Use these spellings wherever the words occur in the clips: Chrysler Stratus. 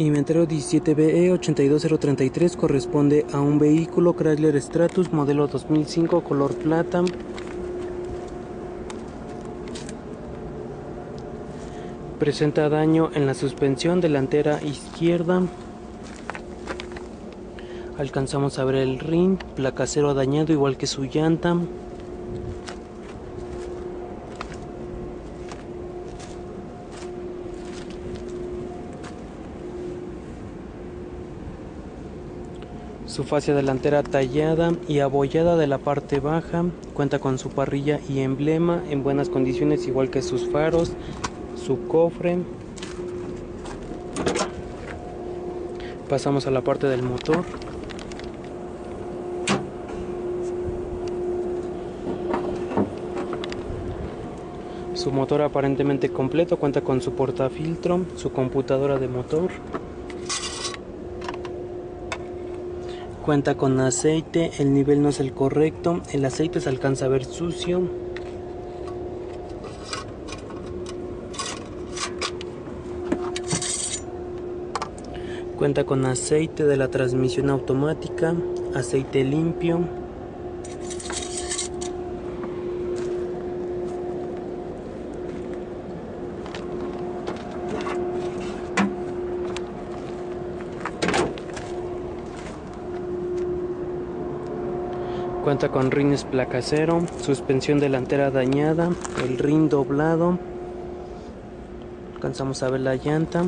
Inventario 17BE82033 corresponde a un vehículo Chrysler Stratus modelo 2005 color plata, presenta daño en la suspensión delantera izquierda, alcanzamos a ver el rin, placa cero dañado igual que su llanta. Su fascia delantera tallada y abollada de la parte baja, cuenta con su parrilla y emblema en buenas condiciones igual que sus faros, su cofre. Pasamos a la parte del motor. Su motor aparentemente completo, cuenta con su portafiltro, su computadora de motor. Cuenta con aceite, el nivel no es el correcto, el aceite se alcanza a ver sucio. Cuenta con aceite de la transmisión automática, aceite limpio. Cuenta con rines placa cero, suspensión delantera dañada, el rin doblado, alcanzamos a ver la llanta.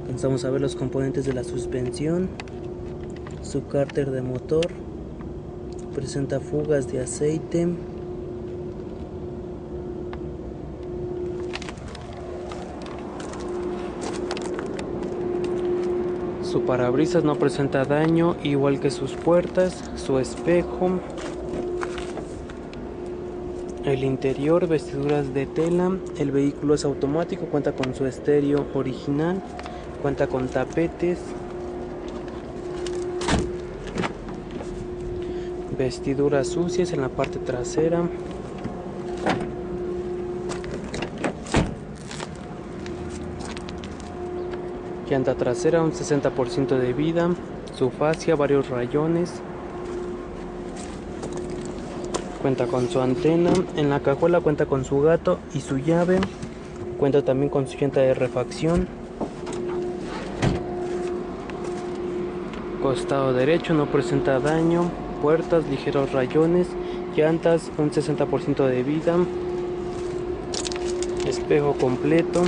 Alcanzamos a ver los componentes de la suspensión, su cárter de motor, presenta fugas de aceite. Su parabrisas no presenta daño, igual que sus puertas, su espejo, el interior, vestiduras de tela. El vehículo es automático, cuenta con su estéreo original, cuenta con tapetes, vestiduras sucias en la parte trasera. Llanta trasera un 60% de vida, su fascia varios rayones, cuenta con su antena, en la cajuela cuenta con su gato y su llave, cuenta también con su llanta de refacción. Costado derecho no presenta daño, puertas ligeros rayones, llantas un 60% de vida, espejo completo.